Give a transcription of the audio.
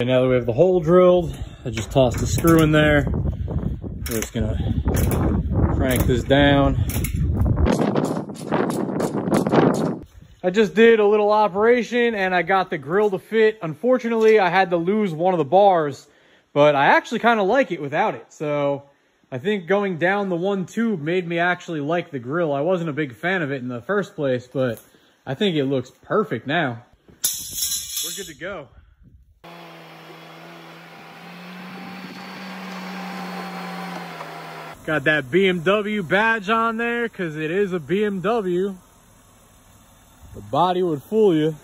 And now that we have the hole drilled, I just tossed a screw in there. We're just gonna crank this down. I just did a little operation and I got the grill to fit. Unfortunately, I had to lose one of the bars, but I actually kind of like it without it. So I think going down the one tube made me actually like the grill. I wasn't a big fan of it in the first place, but I think it looks perfect now. We're good to go. Got that BMW badge on there because it is a BMW. The body would fool you.